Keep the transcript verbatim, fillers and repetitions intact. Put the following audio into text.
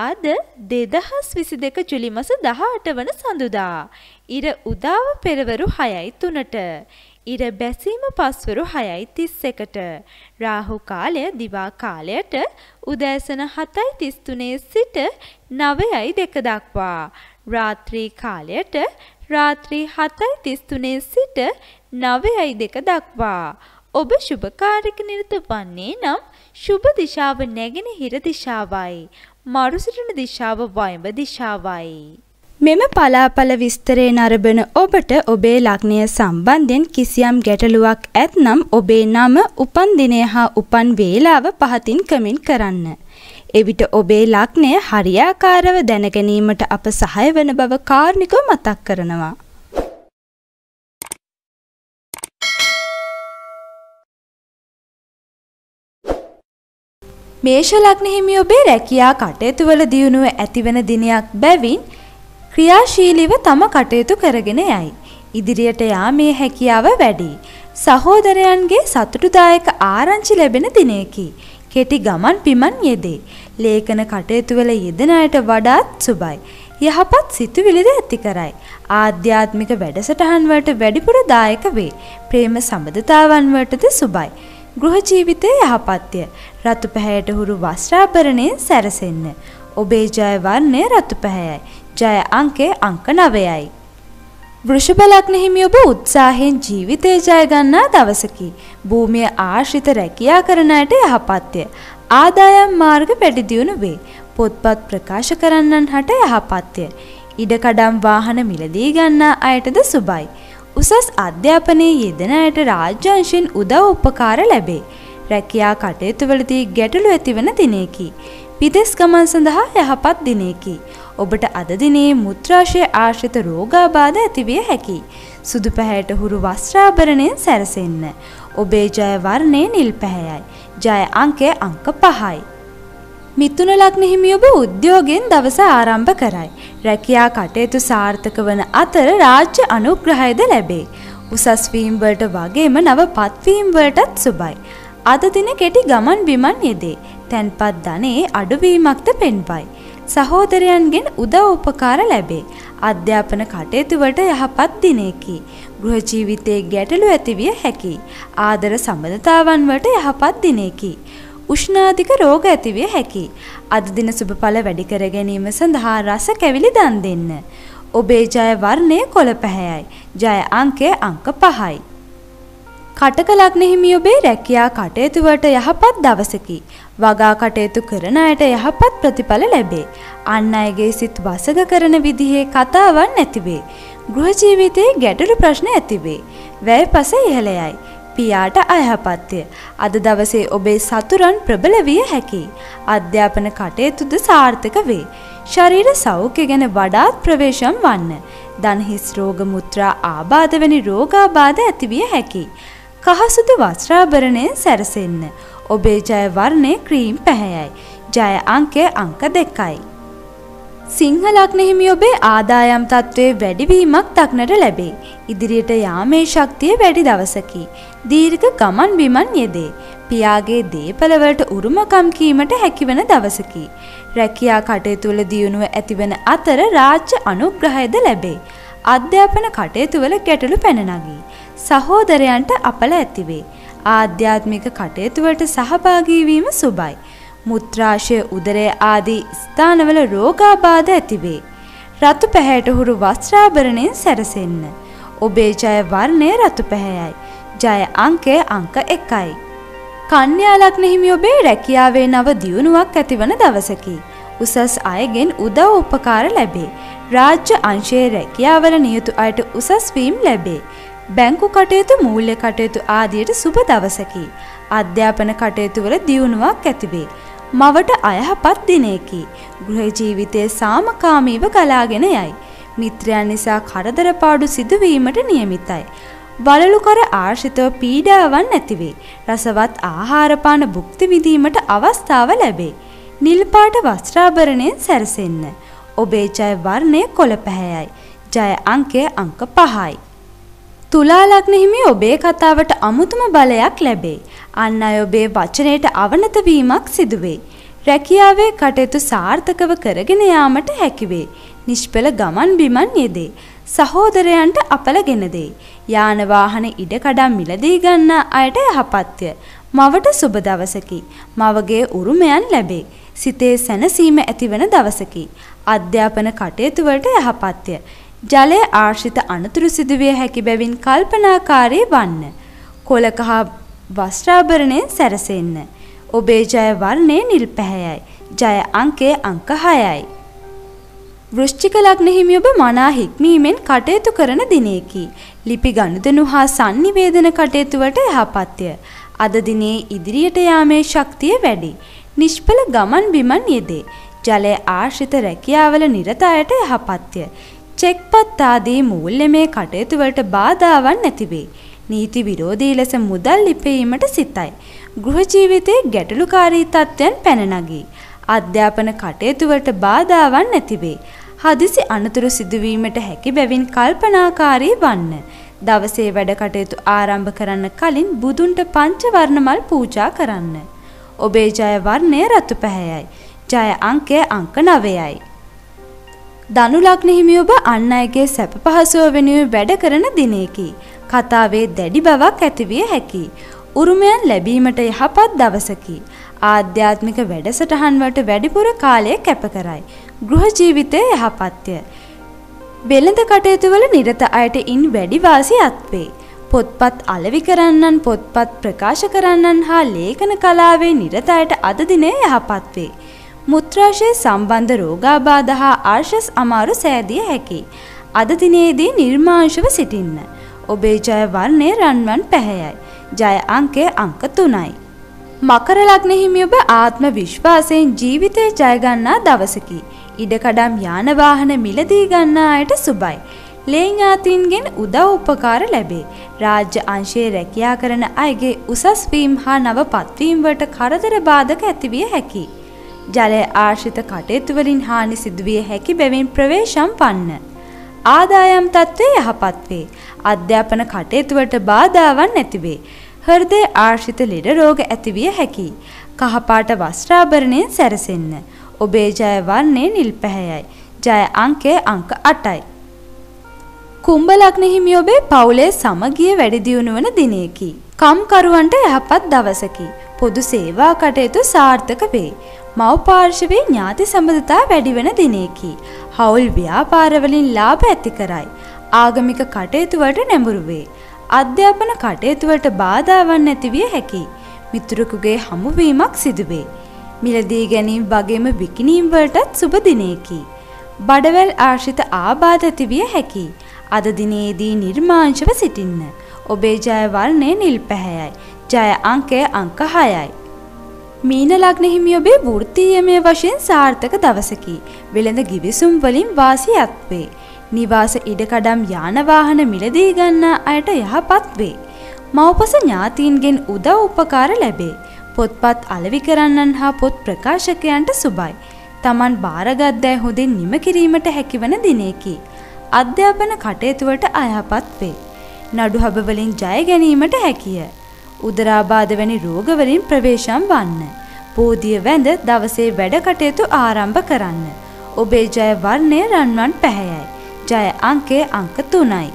අද දෙදහස් විසිදෙක ජූලි මාස දහ අට වන සඳුදා ඉර උදාව පෙරවරු හයයි තුනට ඉර බැසීම පස්වරු හයයි තිස්සෙකට රාහු කාලය දිවා කාලයට උදෑසන හතයි තිස්තුනේ සිට නවයයි දෙක දක්වා රාත්‍රී කාලයට රාත්‍රී හතයි තිස්තුනේ සිට නවයයි දෙක දක්වා ඔබ සුබ කාර්යක නිරත වන්නේ නම් සුබ දිශාව නැගෙනහිර දිශාවයි මරුසිරණ දිශාව වයඹ දිශාවයි. මෙම පලාපල විස්තරේ නරඹන ඔබට ඔබේ ලග්නය සම්බන්ධයෙන් කිසියම් ගැටලුවක් ඇත්නම් ඔබේ නම උපන් දිනය හා උපන් වේලාව පහතින් කමෙන්ට් කරන්න. එවිට ඔබේ ලග්නය හරියාකාරව දැන ගැනීමට අප සහාය වන බව කාරුණිකව මතක් කරනවා. මේෂ ලග්න හිමි ඔබේ රැකියා කටයුතුවල දියුණුව ඇතිවන දිනයක් බැවින් ක්‍රියාශීලීව තම කටයුතු කරගෙන යයි. ඉදිරියට යාමේ හැකියාව වැඩි. සහෝදරයන්ගේ සතුටුදායක ආරංචි ලැබෙන දිනයකි. කෙටි ගමන් පිමන් යෙදේ. ලේඛන කටයුතුවල යෙදෙන අයට වඩාත් සුබයි. යහපත් සිතුවිලිද ඇති කරයි. ආධ්‍යාත්මික වැඩසටහන් වලට වැඩිපුර දායක වේ. ප්‍රේම සම්බන්ධතාවන් වලටද සුබයි. ගෘහ ජීවිතය යහපත්ය. රතු පැහැයට හුරු වස්ත්‍රාභරණයෙන් සැරසෙන්න. ඔබේ ජය වර්ණය රතු පැහැයයි. ජය අංකය අංක නවයයි. වෘෂභ ලග්න හිමි ඔබ උත්සාහයෙන් ජීවිතය ජය ගන්නා දවසකි. භූමිය ආශ්‍රිත රැකියා කරන අයට යහපත්ය. ආදායම් මාර්ග වැඩි දියුණු වේ. පොත්පත් ප්‍රකාශ කරන්නන් හට යහපත්ය. ඉඩකඩම් වාහන මිලදී ගන්නා අයටද සුබයි. උසස් අධ්‍යාපනයේ යෙදෙන අයට රාජ්‍යංශයෙන් උදව් උපකාර ලැබේ. රැකියා කටයුතුවලදී ගැටලු ඇතිවන දිනයකි. විදෙස් ගමන් සඳහා යහපත් දිනයකි. ඔබට අද දිනේ මුත්‍රාශය ආශ්‍රිත රෝගාබාධ ඇතිවිය හැකියි. සුදු පැහැයට හුරු වස්ත්‍රාභරණයෙන් සැරසෙන්න. ඔබේ ජය වර්ණය නිල් පැහැයයි. ජය අංකය අංක පහයි. මිථුන ලග්න හිමි ඔබ උද්‍යෝගයෙන් දවස ආරම්භ කරයි. රැකියා කටයුතු සාර්ථක වන අතර රාජ්‍ය අනුග්‍රහයද ලැබේ. උසස් වීම් වලට වගේම නව පත්වීම් වලටත් සුබයි. අද දින කෙටි ගමන් බිමන් යෙදේ. තැන්පත් ධනයේ අඩුවීමක්ද පෙන්වයි. සහෝදරයන්ගෙන් උදව් උපකාර ලැබේ. අධ්‍යාපන කටයුතු වලට යහපත් දිනයකි. ගෘහ ජීවිතයේ ගැටලු ඇතිවිය හැකියි. ආදර සම්බන්ධතාවන් වලට යහපත් දිනයකි. උෂ්ණාධික රෝග ඇතිවිය හැකියි. අද දින සුබඵල වැඩි කර ගැනීම සඳහා රස කැවිලි දන් දෙන්න. ඔබේ ජය වර්ණය කොළ පැහැයයි. ජය අංකය අංක පහයි. කටක ලග්න හිමි ඔබේ රැකියා කටයුතු වලට යහපත් දවසකි. වගා කටයුතු කරන අයට යහපත් ප්‍රතිඵල ලැබේ. අන් අයගේ සිත් වසඟ කරන විදිහේ කතාවන් ඇතිවේ. ගෘහ ජීවිතයේ ගැටලු ප්‍රශ්න ඇතිවේ. වැයපස ඉහළ යයි. පියාට අයහපත්ය. අද දවසේ ඔබේ සතුරන් ප්‍රබල විය හැකියි. අධ්‍යාපන කටයුතුද සාර්ථක වේ. ශරීර සෞඛ්‍ය ගැන වඩාත් ප්‍රවේශම් වන්න. දන්හිස් රෝග මුත්‍රා ආබාධ වැනි රෝගාබාධ ඇතිවිය හැකියි. කහසුදු වස්ත්‍රාභරණයෙන් සැරසෙන්න. ඔබේ ජය වර්ණය ක්‍රීම් පැහැයයි. ජය අංකය අංක දෙකයි. සිංහ ලග්න හිමි ඔබේ ආදායම් තත්ත්වයේ වැඩිවීමක් දක්නට ලැබේ. ඉදිරියට යාමේ ශක්තිය වැඩි දවසකි. දීර්ඝ ගමන් බිමන් යෙදේ. පියාගේ දේපල වලට උරුමකම් කීමට හැකිවන දවසකි. රැකියා කටයුතු වල දියුණුව ඇතිවන අතර රාජ්‍ය අනුග්‍රහයද ලැබේ. අධ්‍යාපන කටයුතු වල ගැටලු පැන නගී. සහෝදරයන්ට අපල ඇතිවේ. ආධ්‍යාත්මික කටයුතු වලට සහභාගී වීම සුබයි. මුත්‍රාශය උදරය ආදී ස්ථානවල රෝගාබාධ ඇතිවේ. රතු පැහැයට හුරු වස්ත්‍රාභරණයෙන් සැරසෙන්න. ඔබේ ජය වර්ණය රතු පැහැයයි. ජය අංකය අංක එකයි. කන්‍යා ලග්න හිමි ඔබේ රැකියාවේ නව දියුණුවක් ඇතිවන දවසකි. උසස් අයගෙන් උදව් උපකාර ලැබේ. රාජ්‍ය අංශයේ රැකියාවල නියුතු අයට උසස් වීම් ලැබේ. බැංකු කටයුතු මූල්‍ය කටයුතු ආදියට සුබ දවසකි. අධ්‍යාපන කටයුතු වල දියුණුවක් ඇතිවේ. මවට අයහපත් දිනයකි. ගෘහ ජීවිතයේ සාමකාමීව ගලාගෙන යයි. මිත්‍රයන් නිසා කරදර පාඩු සිදුවීමට නියමිතයි. වලලු කර ආශ්‍රිතව පීඩාවන් නැතිවේ. රසවත් ආහාර පාන භුක්ති විඳීමට අවස්ථාව ලැබේ. නිල් පාට වස්ත්‍රාභරණයෙන් සැරසෙන්න. ඔබේ ජය වර්ණය කොළ පැහැයයි. ජය අංකය අංක පහයි. තුලා ලග්න හිමි ඔබේ කතාවට අමුතුම බලයක් ලැබේ. අන් අය ඔබේ වචනයට අවනත වීමක් සිදුවේ. රැකියාවේ කටයුතු සාර්ථකව කරගෙන යාමට හැකි වේ. නිෂ්පල ගමන් බිමන් යෙදේ. සහෝදරයන්ට අපලගෙන දෙයි. යාන වාහන ඉඩකඩම් මිලදී ගන්නා අයට යහපත්ය. මවට සුබ දවසකි. මවගේ උරුමයන් ලැබේ. සිතේ සැනසීම ඇතිවන දවසකි. අධ්‍යාපන කටයුතු වලට යහපත්ය. ජලය ආශ්‍රිත අනුතුරු සිදුවිය හැකි බැවින් කල්පනාකාරී වන්න. කොලකහ වස්ත්‍රාභරණයෙන් සැරසෙන්න. ඔබේ ජය වර්ණය නිල් පැහැයයි. ජය අංකය අංක හයයි. වෘශ්චික ලග්න හිමි ඔබ මනා හික්මීමෙන් කටයුතු කරන දිනයකි. ලිපි ගනුදෙනු හා sannivedana කටයුතු වලට යහපත්ය. අද දිනේ ඉදිරියට යාමේ ශක්තිය වැඩි. නිෂ්පල ගමන් බිමන් යෙදේ. ජලය ආශ්‍රිත රැකියාවල නිරත අයට යහපත්ය. චෙක්පත් ආදී මූල්‍යමය කටයුතු වලට බාධාවන් නැති වේ. නීති විරෝධී ලෙස මුදල් ලිපීමට සිතයි. ගෘහ ජීවිතයේ ගැටලුකාරී තත්ත්වයන් පැන නගී. අධ්‍යාපන කටයුතු වලට බාධාවන් නැති වේ. හදිසි අනතුරු සිදුවීමට හැකි බැවින් කල්පනාකාරී වන්න. දවසේ වැඩ කටයුතු ආරම්භ කරන්න කලින් බුදුන්ට පංච වර්ණමල් පූජා කරන්න. ඔබේ ජය වර්ණය රතු පැහැයයි. ජය අංකය අංක නවයයි. ධනු ලග්න හිමි ඔබ අන් අයගේ සැප පහසුව වෙනුවෙන් වැඩ කරන දිනයකි. කතාවේ දැඩි බවක් ඇතිවිය හැකි. උරුමයන් ලැබීමට යහපත් දවසකි. ආධ්‍යාත්මික වැඩසටහන් වලට වැඩිපුර කාලය කැප කරයි. ගෘහ ජීවිතයේ යහපත්ය. වෙළඳ කටයුතු වල නිරත අයට ඉන් වැඩි වාසියක් වේ. පොත්පත් අලෙවි කරන්නන්, පොත්පත් ප්‍රකාශ කරන්නන් හා ලේඛන කලාවේ නිරත අයට අද දිනේ යහපත් වේ. මුත්‍රාශය සම්බන්ධ රෝගාබාධ හා ආශස් අමාරු සෑදිය හැකියි. අද දිනේදී නිර්මාංශව සිටින්න. ඔබේ ජය වර්ණය රන්වන් පැහැයයි. ජය අංකය අංක තුනයි. මකර ලග්න හිමි ඔබ ආත්ම විශ්වාසයෙන් ජීවිතය ජය ගන්නා දවසකි. ඉඩකඩම් යාන වාහන මිලදී ගන්නා අයට සුබයි. ලේ ඥාතීන්ගෙන් උදව් උපකාර ලැබේ. රාජ්‍ය අංශයේ රැකියා කරන අයගේ උසස් වීම් හා නව පත්වීම් වලට කරදර බාධක ඇතිවිය හැකියි. ජලය ආශ්‍රිත කටයුතු වලින් හානි සිදුවිය හැකි බැවින් ප්‍රවේශම් වන්න. ආදායම් තත්ත්වය යහපත් වේ. අධ්‍යාපන කටයුතු වලට බාධාවන් නැති වේ. හෘදය ආශ්‍රිත ලෙඩ රෝග ඇතිවිය හැකියි. කහපාට වස්ත්‍රාභරණයෙන් සැරසෙන්න. ඔබේ ජය වර්ණය නිල් පැහැයයි. ජය අංකය අංක අටයි. කුම්භ ලග්න හිමි ඔබේ පවුලේ සමගිය වැඩි දියුණු වන දිනයකි. කම්කරුවන්ට යහපත් දවසකි. පොදු සේවා කටයුතු සාර්ථක වේ. මව්පාර්ශවයේ ඥාති සම්බන්ධතා වැඩි වෙන දිනයකි. හවුල් ව්‍යාපාරවලින් ලාභ ඇති කරයි. ආගමික කටයුතු වලට නැඹුරු වේ. අධ්‍යාපන කටයුතු වලට බාධාවන් නැතිවිය හැකියි. මිතුරෙකුගේ හමුවීමක් සිදු වේ. මිලදී ගැනීම වගේම විකිණීම් වලටත් සුබ දිනයකි. බඩවැල් ආශ්‍රිත ආබාධ ඇතිවිය හැකියි. අද දිනේදී නිර්මාංශව සිටින්න. ඔබේ ජය වර්ණය නිල් පැහැයයි. ජය අංකය අංක හයයි. මීන ලග්න හිමි ඔබේ වෘත්තීයමය වශයෙන් සාර්ථක දවසකි. වෙළඳ ගිවිසුම් වලින් වාසියක් වේ. නිවාස ඉඩකඩම් යාන වාහන මිලදී ගන්නා අයට යහපත් වේ. මව්පස ඥාතීන්ගෙන් උදව් උපකාර ලැබේ. පොත්පත් අලෙවි කරන්නන් හා පොත් ප්‍රකාශකයන්ට සුබයි. Taman බාරගත් දෑ හොඳින් නිම කිරීමට හැකිවන දිනයකි. අධ්‍යාපන කටයුතු වලට අයහපත් වේ. නඩුහබ වලින් ජය ගැනීමට හැකිය. උදරාබාධ වැනි රෝග වලින් ප්‍රවේශම් වන්න. බෝධිය වැඳ දවසේ වැඩ කටයුතු ආරම්භ කරන්න. ඔබේ ජය වර්ණය රන්වන් පැහැයයි. ජය අංකය අංක තුනයි.